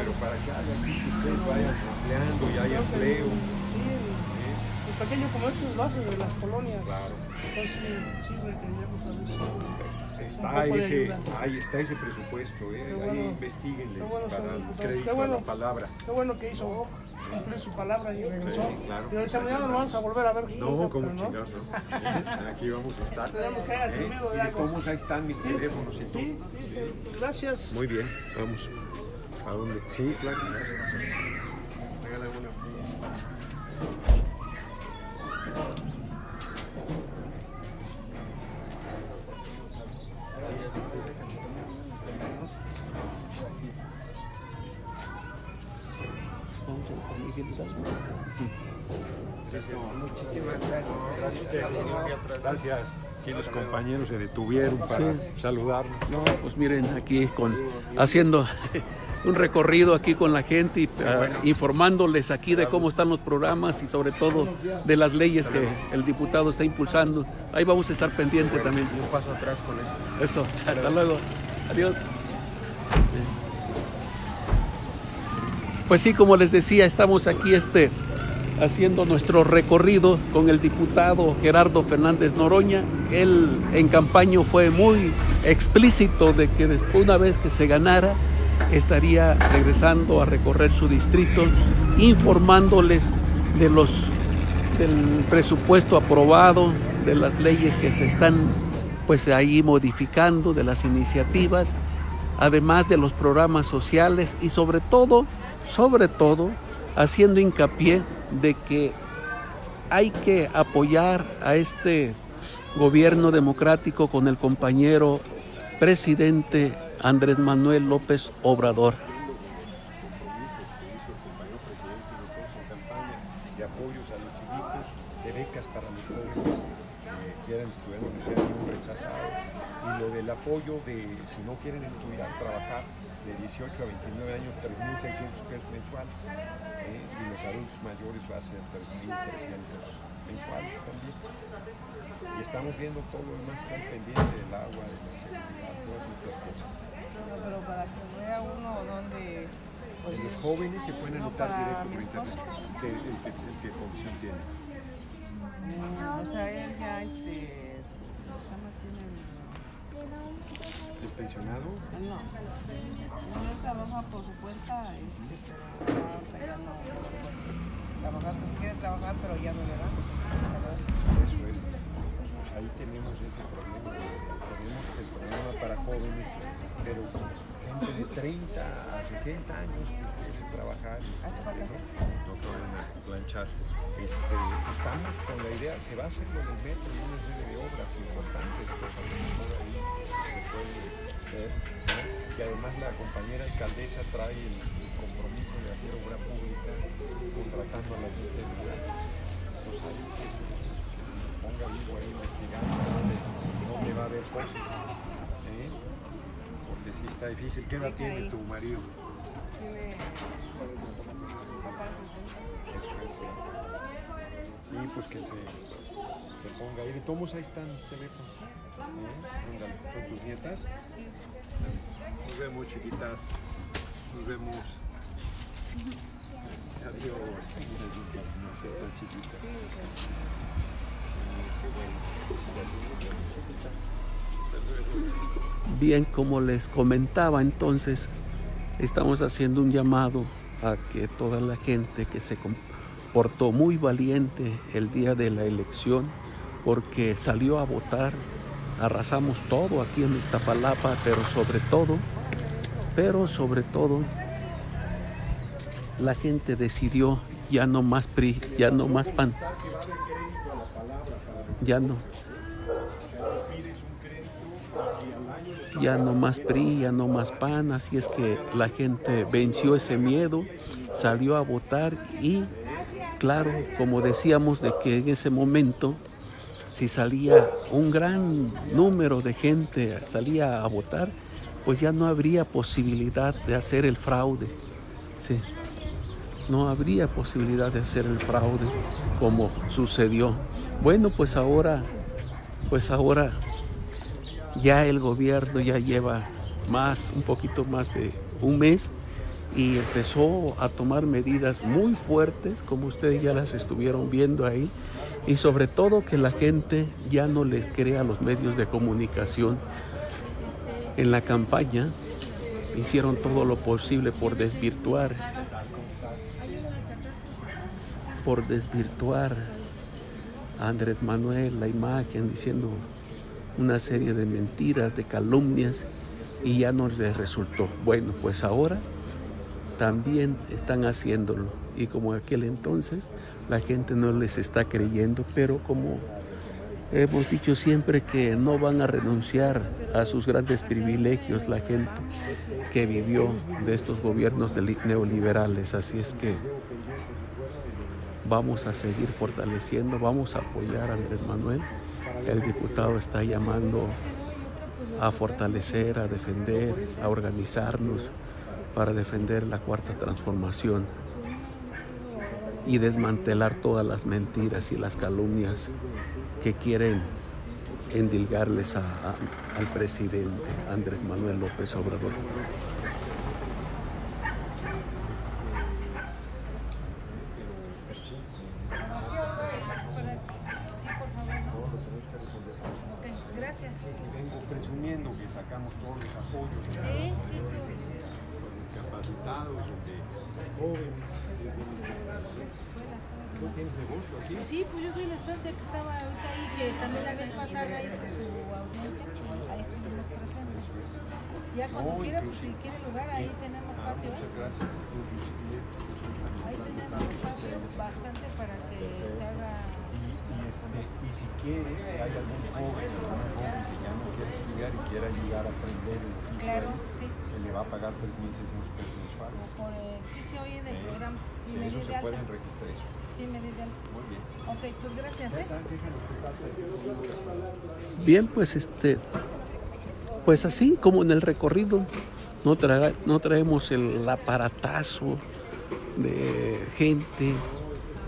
Pero para que haya aquí, que ustedes vayan empleando y haya empleo. Sí, el pequeño comercio es base de las colonias. Claro. Entonces sí requeríamos a veces. Ahí está ese presupuesto, bueno, ahí investiguenle, bueno, para dar crédito a la palabra. Qué bueno que hizo Bob, cumplió su palabra y regresó. Sí, claro. Pero esta mañana no vamos a volver a ver. No, como chingados, ¿no? Aquí vamos a estar. Tenemos que hacer miedo de algo. ¿Cómo? Ahí están mis teléfonos y todo. Sí, gracias. Muy bien, vamos. ¿A dónde? Sí, claro. Regala una. Muchísimas gracias. Gracias. Aquí los compañeros se detuvieron para saludarnos. No, pues miren, aquí haciendo un recorrido aquí con la gente y informándoles aquí de cómo están los programas y sobre todo de las leyes que el diputado está impulsando. Ahí vamos a estar pendiente también. Un paso atrás con eso. Eso, hasta luego. Adiós. Pues sí, como les decía, estamos aquí haciendo nuestro recorrido con el diputado Gerardo Fernández Noroña. Él en campaña fue muy explícito de que una vez que se ganara estaría regresando a recorrer su distrito, informándoles del presupuesto aprobado, de las leyes que se están pues ahí modificando, de las iniciativas, además de los programas sociales y sobre todo haciendo hincapié de que hay que apoyar a este gobierno democrático con el compañero presidente Andrés Manuel López Obrador. El apoyo de, si no quieren estudiar, trabajar, de 18 a 29 años, 3,600 pesos mensuales. Y los adultos mayores va a ser 3,300 mensuales también. Y estamos viendo todo lo demás que hay pendiente, del agua, de la seguridad, todas estas cosas. Pero para que vea uno donde... Pues, los jóvenes se pueden anotar directo por internet, el que comisión tiene. O sea, él ya ¿es pensionado? No, él trabaja por su cuenta, pero trabajar, quiere trabajar, pero ya no le da. Eso es, pues ahí tenemos ese problema, tenemos el problema para jóvenes, pero gente de 30 a 60 años que quiere trabajar, no pueden planchar. Estamos con la idea, se va a hacer lo del metro y una serie de obras importantes, cosas que ahí se pueden ver, ¿no? Y además la compañera alcaldesa trae el compromiso de hacer obra pública contratando a la gente de lugar. Entonces ahí que se ponga vivo ahí investigando dónde va a haber cosas, porque sí está difícil. ¿Qué edad tiene tu marido? Tiene... Y pues que se ponga ahí. De todos ahí están mis teléfonos. ¿Son tus nietas? Nos vemos, chiquitas. Nos vemos. Adiós. No sea tan chiquita. Bien, como les comentaba entonces, estamos haciendo un llamado a que toda la gente que se portó muy valiente el día de la elección, porque salió a votar, arrasamos todo aquí en Iztapalapa, pero sobre todo, la gente decidió ya no más PRI, ya no más PAN, ya no más PRI, ya no más PAN, así es que la gente venció ese miedo, salió a votar y claro, como decíamos, de que en ese momento, si salía un gran número de gente, salía a votar, pues ya no habría posibilidad de hacer el fraude. Sí. No habría posibilidad de hacer el fraude como sucedió. Bueno, pues ahora ya el gobierno ya lleva un poquito más de un mes y empezó a tomar medidas muy fuertes, como ustedes ya las estuvieron viendo ahí, y sobre todo que la gente ya no les cree a los medios de comunicación. En la campaña hicieron todo lo posible por desvirtuar a Andrés Manuel, la imagen, diciendo una serie de mentiras, de calumnias, y ya no les resultó. Bueno, pues ahora también están haciéndolo, y como aquel entonces la gente no les está creyendo, pero como hemos dicho siempre que no van a renunciar a sus grandes privilegios la gente que vivió de estos gobiernos neoliberales. Así es que vamos a seguir fortaleciendo, vamos a apoyar a Andrés Manuel. El diputado está llamando a fortalecer, a defender, a organizarnos para defender la Cuarta Transformación y desmantelar todas las mentiras y las calumnias que quieren endilgarles al presidente Andrés Manuel López Obrador. Sí, pues yo soy la estancia que estaba ahorita ahí, que también la vez pasada hizo su audiencia. Ahí estuvimos presentes. Ya cuando quiera, pues si quiere lugar, ahí tenemos patio. Muchas gracias. Ahí tenemos patios bastante para que se haga. Y si quieres, hay algún joven que ya no quiere estudiar y quiera llegar a aprender el sitio, claro, sí, se le va a pagar 3,600 pesos mensuales. Por el sí se oye del programa. Y sí, eso se puede registrar eso. Sí, me di de alta. Muy bien. Ok, pues gracias, ¿eh? Bien, pues pues así como en el recorrido, no traemos el aparatazo de gente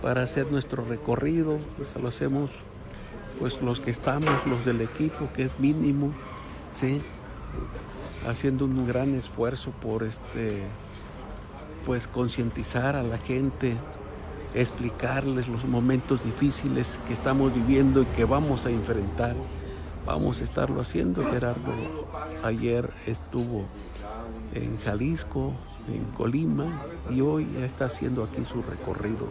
para hacer nuestro recorrido, pues lo hacemos pues los que estamos, los del equipo, que es mínimo, ¿sí? Haciendo un gran esfuerzo por pues concientizar a la gente, explicarles los momentos difíciles que estamos viviendo y que vamos a enfrentar. Vamos a estarlo haciendo. Gerardo ayer estuvo en Jalisco, en Colima, y hoy ya está haciendo aquí su recorrido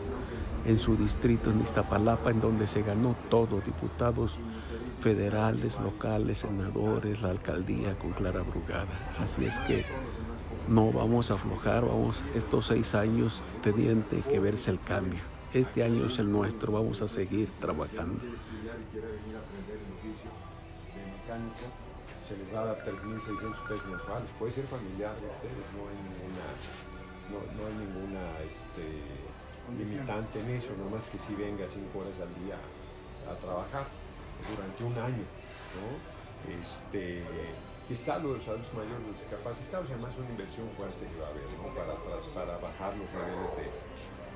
en su distrito, en Iztapalapa, en donde se ganó todo, diputados federales, locales, senadores, la alcaldía con Clara Brugada. Así es que no vamos a aflojar, estos 6 años tenían que verse el cambio. Este año es el nuestro, vamos a seguir trabajando. Se les va a dar 3,600 pesos mensuales, puede ser familiar de ustedes, no hay ninguna limitante en eso, nomás que si venga 5 horas al día a trabajar durante un año, ¿no? Está lo de los adultos mayores, los discapacitados, y además una inversión fuerte que va a haber, ¿no? para bajar los niveles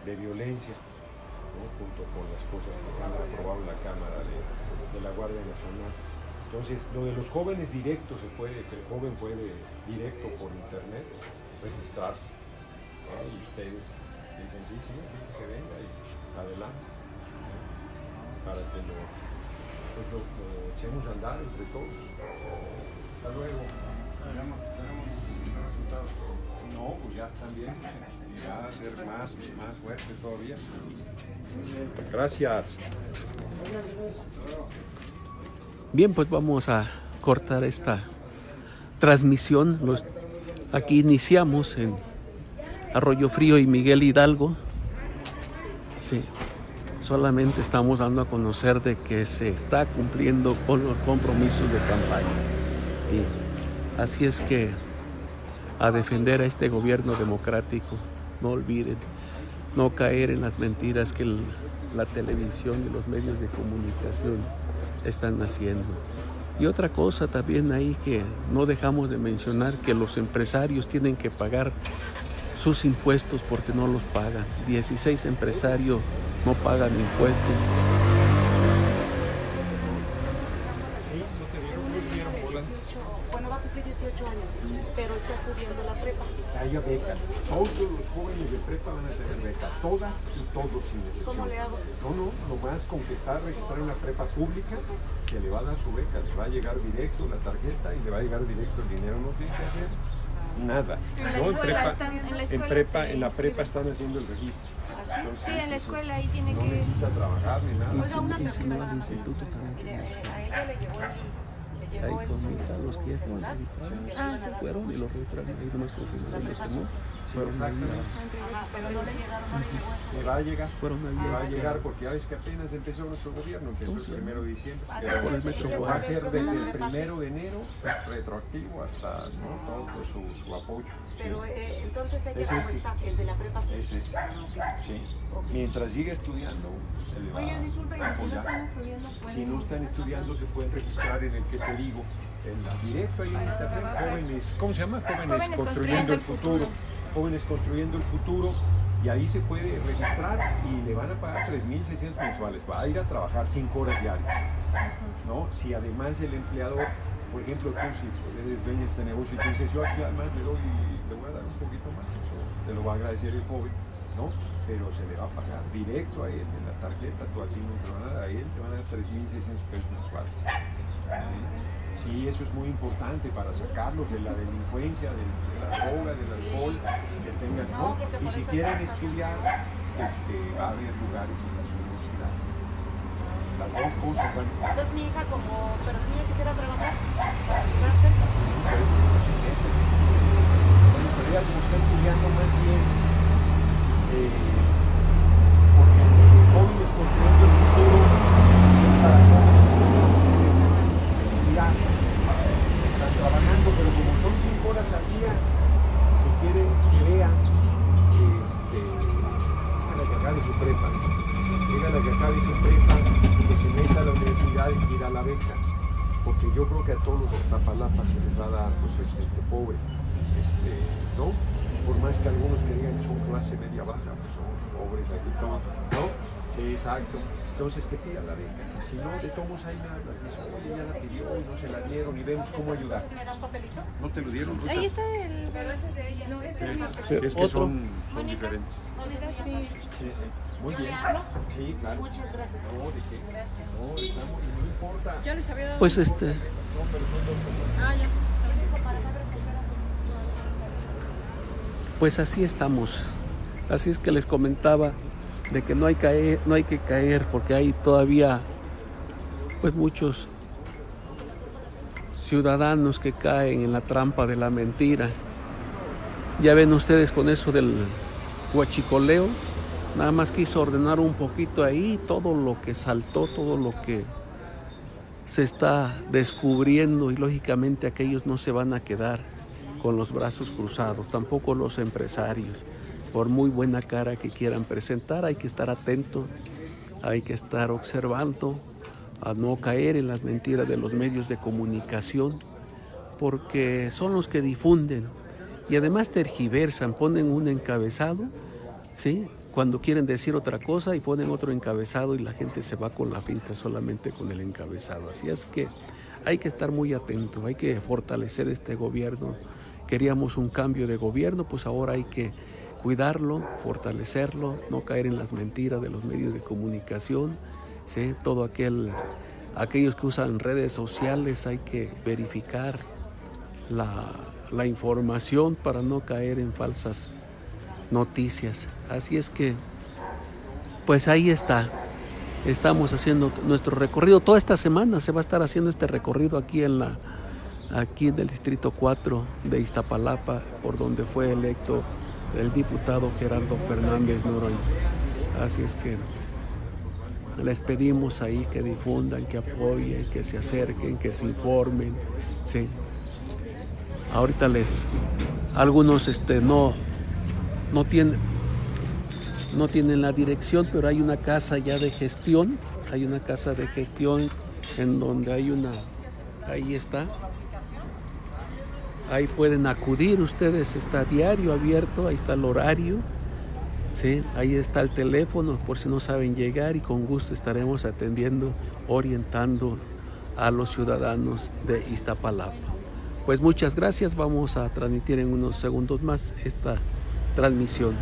de violencia, ¿no? Junto con las cosas que se han aprobado en la Cámara de la Guardia Nacional. Entonces, lo de los jóvenes directos, que el joven puede directo por internet registrarse, ¿no? Y ustedes dicen, sí, que se venga y adelante, para que lo echemos a andar entre todos. Hasta luego. Tenemos resultados. No, pues ya están bien, y va a ser más fuerte todavía. Gracias. Bien, pues vamos a cortar esta transmisión. Aquí iniciamos en Arroyo Frío y Miguel Hidalgo. Sí, solamente estamos dando a conocer de que se está cumpliendo con los compromisos de campaña. Y así es que a defender a este gobierno democrático, no olviden, no caer en las mentiras que la televisión y los medios de comunicación están haciendo. Y otra cosa también ahí que no dejamos de mencionar, que los empresarios tienen que pagar sus impuestos porque no los pagan. 16 empresarios no pagan impuestos. Bueno, va a cumplir 18 años, pero está estudiando la prepa. haya becas. Todos los jóvenes de prepa van a tener becas, todas y todos sin excepción. ¿Cómo le hago? No, nomás con que está registrada en una prepa pública, se le va a dar su beca, le va a llegar directo la tarjeta y le va a llegar directo el dinero, no tiene que hacer nada. En la prepa están haciendo el registro. Entonces, sí, en la escuela ahí tiene que... No necesita trabajar ni nada. Oiga, una pregunta. A él le llevó ahí comenta los que ya estaban registrados, se fueron y los registraron ahí nomás confirmaron los que no, fueron ahí. Le va a llegar, porque ya ves que apenas empezó nuestro gobierno, que empezó el 1 de diciembre, va a ser desde el 1 de enero retroactivo hasta todo su apoyo. Pero entonces ella como está, el de la prepa se... Ese es, sí. Mientras siga estudiando, se le va a apoyar. Si no están estudiando, se pueden registrar en el que te digo, en la directa y en internet, jóvenes, ¿cómo se llama? Jóvenes Construyendo el Futuro. Jóvenes Construyendo el Futuro, y ahí se puede registrar y le van a pagar 3,600 mensuales. Va a ir a trabajar 5 horas diarias, ¿no? Si además el empleador, por ejemplo, tú si eres dueño de este negocio y tú dices, yo aquí además le doy, le voy a dar un poquito más, eso te lo va a agradecer el joven, ¿no? Pero se le va a pagar directo a él, en la tarjeta, tú aquí no te van a dar a él, te van a dar 3,600 pesos mensuales. Sí, eso es muy importante para sacarlos de la delincuencia, de la droga, del alcohol, que tengan, ¿no? Y si quieren estudiar, va a haber lugares en las universidades. Las dos cosas van a estar. Entonces mi hija como, pero si ella quisiera trabajar, para ayudarse. Bueno, pero ella como está estudiando más bien, porque Jóvenes Construyendo el Futuro es para jóvenes que están trabajando, pero como son 5 horas al día, si quieren vean a la que acabe su prepa, llega la que acabe su prepa, que se meta a la universidad y pida la beca, porque yo creo que a todos los de Iztapalapa se les va a dar pues pobre, ¿no? Por más que algunos que digan que son clase media baja, pues son pobres aquí todos, ¿no? Sí, exacto. Entonces que pidan la beca. Si no, de todos hay nada. Oye, ya la pidió y no se la dieron y vemos cómo ayudar. ¿Me da un papelito? ¿No te lo dieron? Ruta. Ahí está el... No, este es que otro. Son diferentes. Sí. Muy bien. Sí, claro. Muchas gracias. No, de qué. No, estamos, y no importa. Yo les había dado... Pues No, pero son dos personas. Ah, ya. Pues así estamos, así es que les comentaba de que no hay que caer porque hay todavía pues muchos ciudadanos que caen en la trampa de la mentira. Ya ven ustedes con eso del huachicoleo, nada más quiso ordenar un poquito ahí todo lo que saltó, todo lo que se está descubriendo, y lógicamente aquellos no se van a quedar con los brazos cruzados, tampoco los empresarios, por muy buena cara que quieran presentar. Hay que estar atento, hay que estar observando a no caer en las mentiras de los medios de comunicación, porque son los que difunden y además tergiversan, ponen un encabezado, ¿sí?, cuando quieren decir otra cosa y ponen otro encabezado y la gente se va con la finta solamente con el encabezado. Así es que hay que estar muy atento, hay que fortalecer este gobierno. Queríamos un cambio de gobierno, pues ahora hay que cuidarlo, fortalecerlo, no caer en las mentiras de los medios de comunicación, ¿sí? Todo aquellos que usan redes sociales, hay que verificar la información para no caer en falsas noticias. Así es que, pues ahí está. Estamos haciendo nuestro recorrido. Toda esta semana se va a estar haciendo este recorrido aquí en el Distrito 4 de Iztapalapa, por donde fue electo el diputado Gerardo Fernández Noroña. Así es que les pedimos ahí que difundan, que apoyen, que se acerquen, que se informen, ¿sí? Ahorita algunos no tienen la dirección, pero hay una casa ya de gestión, en donde hay ahí está. Ahí pueden acudir ustedes, está diario abierto, ahí está el horario, ¿sí? Ahí está el teléfono por si no saben llegar, y con gusto estaremos orientando a los ciudadanos de Iztapalapa. Pues muchas gracias, vamos a transmitir en unos segundos más esta transmisión.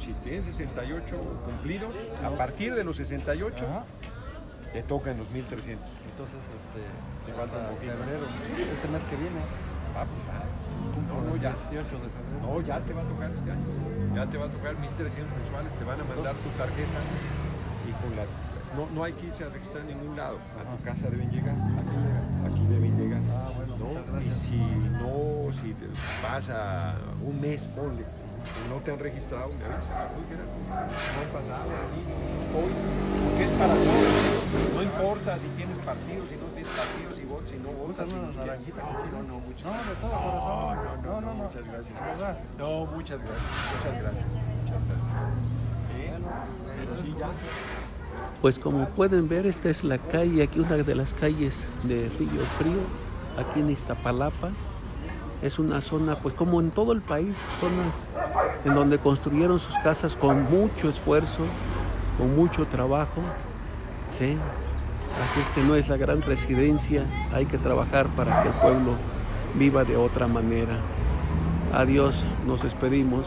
Si tienes 68 cumplidos, a partir de los 68, ajá, te tocan los 1300. Entonces, te falta un poquito. Febrero, este mes que viene. Ah, pues, ya. 18 de febrero. No, ya te va a tocar este año. Ya te va a tocar 1300 mensuales, te van a mandar tu tarjeta y con la... No hay que irse a registrar en ningún lado. A tu casa deben llegar. Aquí deben llegar. Ah, bueno, ¿no? Y si no, si te pasa un mes, ponle, no te han registrado, me avisas, no ha pasado aquí, hoy, porque es para todos, no importa si tienes partidos, si no tienes partidos, si votas, si no votas, si nos quieren. No, muchas gracias. No, muchas gracias. No, muchas gracias. Pero sí, ya. Pues como pueden ver, esta es la calle, aquí una de las calles de Arroyo Frío, aquí en Iztapalapa. Es una zona, pues como en todo el país, zonas en donde construyeron sus casas con mucho esfuerzo, con mucho trabajo, ¿sí? Así es que no es la gran residencia, hay que trabajar para que el pueblo viva de otra manera. Adiós, nos despedimos.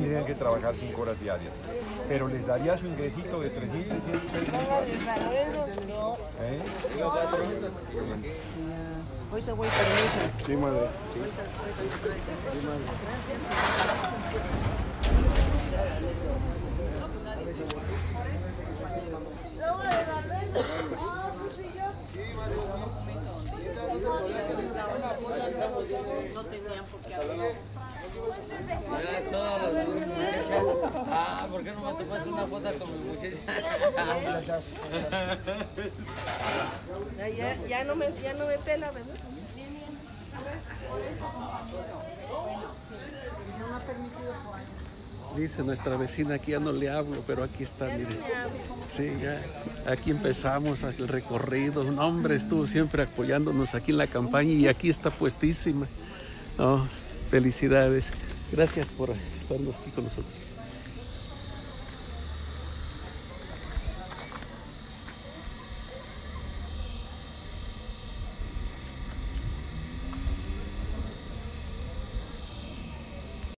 Tendrían que trabajar 5 horas diarias, pero les daría su ingresito de 3.600 pesos. Hoy te voy a permiso. Sí, madre. Sí. No tenían por qué hablar. Ya todas las muchachas. Ah, ¿por qué no me tomas una foto con mis muchachas? Ya no me pela, ¿verdad? Dice nuestra vecina, aquí ya no le hablo, pero aquí está, mire. Sí, ya. Aquí empezamos el recorrido. Un hombre estuvo siempre apoyándonos aquí en la campaña y aquí está puestísima. Oh. Felicidades, gracias por estar aquí con nosotros.